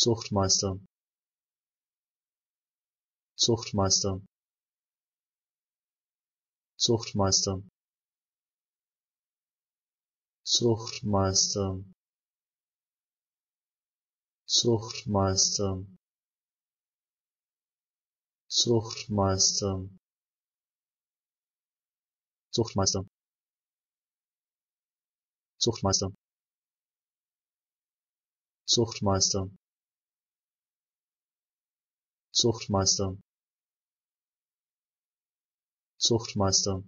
Zuchtmeister, Zuchtmeister, Zuchtmeister, Zuchtmeister, Zuchtmeister, Zuchtmeister, Zuchtmeister, Zuchtmeister, Zuchtmeister, Zuchtmeister, Zuchtmeister,